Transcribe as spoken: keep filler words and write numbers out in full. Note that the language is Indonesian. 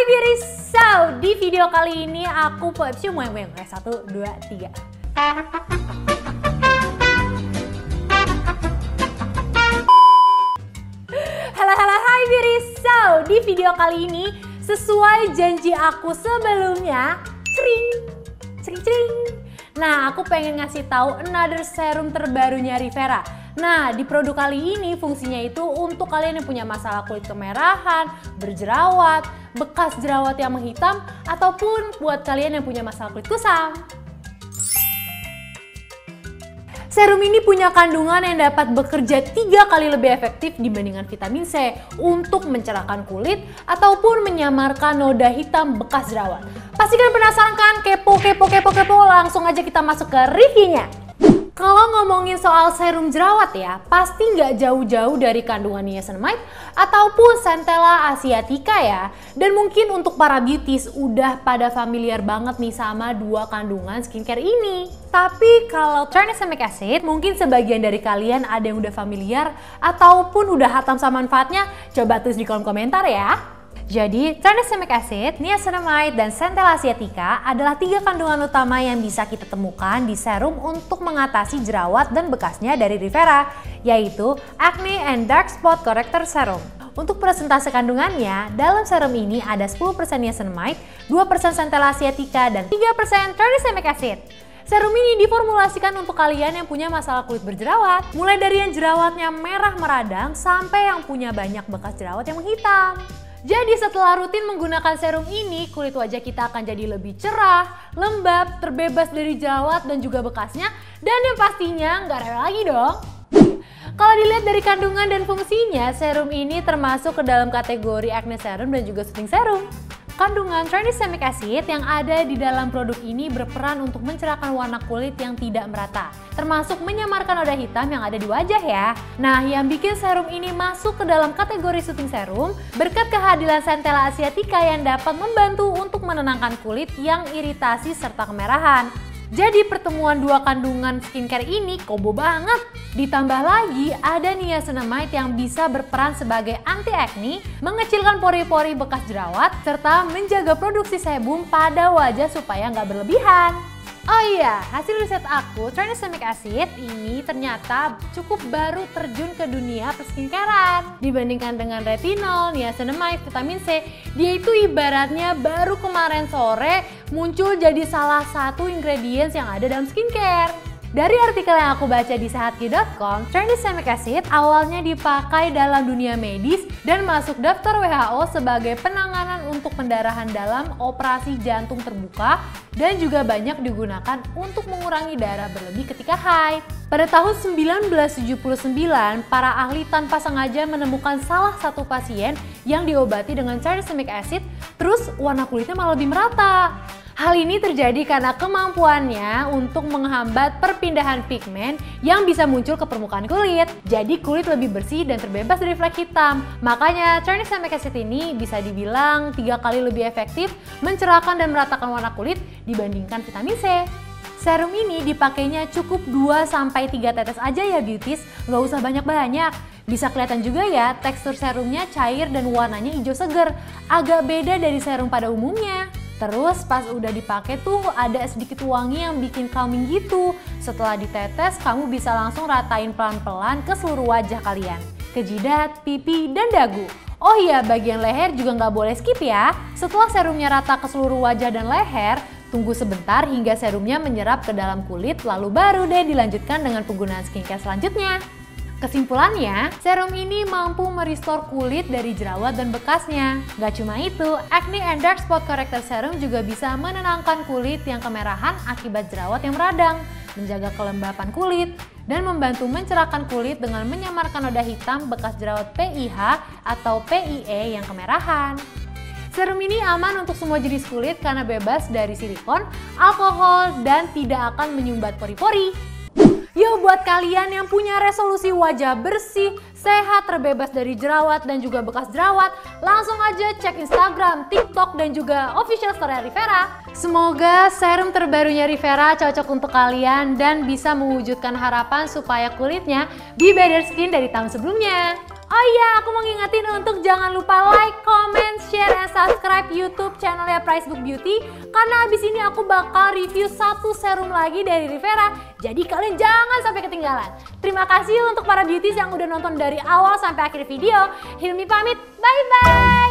Hai beauty, so di video kali ini aku mau cium weng-weng. Satu, dua, tiga. Halo halo, hai beauty, so di video kali ini sesuai janji aku sebelumnya, cering, cering, cering. Nah, aku pengen ngasih tahu another serum terbarunya Rivera. Nah, di produk kali ini fungsinya itu untuk kalian yang punya masalah kulit kemerahan, berjerawat, bekas jerawat yang menghitam, ataupun buat kalian yang punya masalah kulit kusam. Serum ini punya kandungan yang dapat bekerja tiga kali lebih efektif dibandingkan vitamin C untuk mencerahkan kulit ataupun menyamarkan noda hitam bekas jerawat. Pastikan penasaran kan? Kepo, kepo, kepo, kepo, langsung aja kita masuk ke reviewnya. Kalau ngomongin soal serum jerawat ya, pasti nggak jauh-jauh dari kandungan niacinamide ataupun Centella Asiatica ya. Dan mungkin untuk para beauties udah pada familiar banget nih sama dua kandungan skincare ini. Tapi kalau Tranexamic Acid, mungkin sebagian dari kalian ada yang udah familiar ataupun udah hatam sama manfaatnya, coba tulis di kolom komentar ya. Jadi, Tranexamic Acid, Niacinamide, dan Centella Asiatica adalah tiga kandungan utama yang bisa kita temukan di serum untuk mengatasi jerawat dan bekasnya dari Rivera, yaitu Acne and Dark Spot Corrector Serum. Untuk persentase kandungannya, dalam serum ini ada sepuluh persen Niacinamide, dua persen Centella Asiatica, dan tiga persen Tranexamic Acid. Serum ini diformulasikan untuk kalian yang punya masalah kulit berjerawat, mulai dari yang jerawatnya merah meradang sampai yang punya banyak bekas jerawat yang menghitam. Jadi setelah rutin menggunakan serum ini, kulit wajah kita akan jadi lebih cerah, lembab, terbebas dari jerawat dan juga bekasnya, dan yang pastinya nggak rewel lagi dong. Kalau dilihat dari kandungan dan fungsinya, serum ini termasuk ke dalam kategori acne serum dan juga soothing serum. Kandungan Tranexamic Acid yang ada di dalam produk ini berperan untuk mencerahkan warna kulit yang tidak merata, termasuk menyamarkan noda hitam yang ada di wajah ya. Nah, yang bikin serum ini masuk ke dalam kategori soothing serum berkat kehadiran Centella Asiatica yang dapat membantu untuk menenangkan kulit yang iritasi serta kemerahan. Jadi pertemuan dua kandungan skincare ini combo banget. Ditambah lagi ada niacinamide yang bisa berperan sebagai anti acne, mengecilkan pori-pori bekas jerawat, serta menjaga produksi sebum pada wajah supaya nggak berlebihan. Oh iya, hasil riset aku, Tranexamic Acid ini ternyata cukup baru terjun ke dunia perskincarean. Dibandingkan dengan retinol, niacinamide, vitamin C, dia itu ibaratnya baru kemarin sore muncul jadi salah satu ingredients yang ada dalam skincare. Dari artikel yang aku baca di sehatki titik com, Tranexamic Acid awalnya dipakai dalam dunia medis dan masuk daftar W H O sebagai penanganan untuk pendarahan dalam operasi jantung terbuka dan juga banyak digunakan untuk mengurangi darah berlebih ketika haid. Pada tahun seribu sembilan ratus tujuh puluh sembilan, para ahli tanpa sengaja menemukan salah satu pasien yang diobati dengan Tranexamic Acid, terus warna kulitnya malah lebih merata. Hal ini terjadi karena kemampuannya untuk menghambat perpindahan pigmen yang bisa muncul ke permukaan kulit. Jadi kulit lebih bersih dan terbebas dari flek hitam. Makanya Tranexamic Acid ini bisa dibilang tiga kali lebih efektif mencerahkan dan meratakan warna kulit dibandingkan vitamin C. Serum ini dipakainya cukup dua sampai tiga tetes aja ya beauties, nggak usah banyak-banyak. Bisa kelihatan juga ya tekstur serumnya cair dan warnanya hijau seger, agak beda dari serum pada umumnya. Terus pas udah dipakai tuh ada sedikit wangi yang bikin calming gitu. Setelah ditetes kamu bisa langsung ratain pelan-pelan ke seluruh wajah kalian. Ke jidat, pipi, dan dagu. Oh iya, bagian leher juga nggak boleh skip ya. Setelah serumnya rata ke seluruh wajah dan leher, tunggu sebentar hingga serumnya menyerap ke dalam kulit, lalu baru deh dilanjutkan dengan penggunaan skincare selanjutnya. Kesimpulannya, serum ini mampu merestore kulit dari jerawat dan bekasnya. Gak cuma itu, Acne and Dark Spot Corrector Serum juga bisa menenangkan kulit yang kemerahan akibat jerawat yang meradang, menjaga kelembapan kulit, dan membantu mencerahkan kulit dengan menyamarkan noda hitam bekas jerawat P I H atau P I E yang kemerahan. Serum ini aman untuk semua jenis kulit karena bebas dari silikon, alkohol, dan tidak akan menyumbat pori-pori. Yo, buat kalian yang punya resolusi wajah bersih, sehat, terbebas dari jerawat dan juga bekas jerawat, langsung aja cek Instagram, TikTok, dan juga official story Rivera. Semoga serum terbarunya Rivera cocok untuk kalian dan bisa mewujudkan harapan supaya kulitnya be better skin dari tahun sebelumnya. Oh iya, aku mau ngingetin untuk jangan lupa like, comment, share, dan subscribe subscribe YouTube channelnya PricebookBeauty Beauty, karena abis ini aku bakal review satu serum lagi dari Rivera, jadi kalian jangan sampai ketinggalan. Terima kasih untuk para beauties yang udah nonton dari awal sampai akhir video. Hilmi pamit, bye-bye!